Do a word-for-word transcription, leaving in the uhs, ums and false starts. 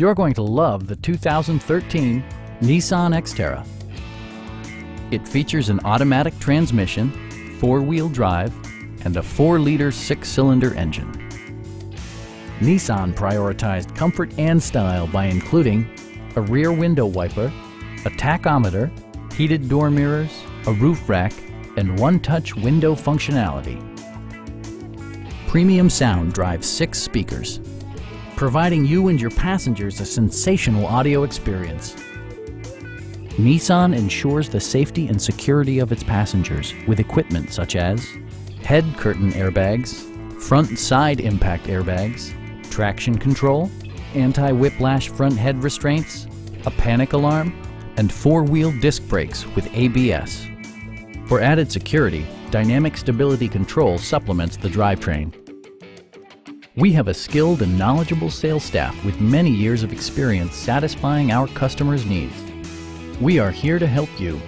You're going to love the two thousand thirteen Nissan Xterra. It features an automatic transmission, four-wheel drive, and a four liter six cylinder engine. Nissan prioritized comfort and style by including a rear window wiper, a tachometer, heated door mirrors, a roof rack, and one-touch window functionality. Premium sound drives six speakers, providing you and your passengers a sensational audio experience. Nissan ensures the safety and security of its passengers with equipment such as head curtain airbags, front and side impact airbags, traction control, anti-whiplash front head restraints, a panic alarm, and four-wheel disc brakes with A B S. For added security, dynamic stability control supplements the drivetrain. We have a skilled and knowledgeable sales staff with many years of experience satisfying our customers' needs. We are here to help you.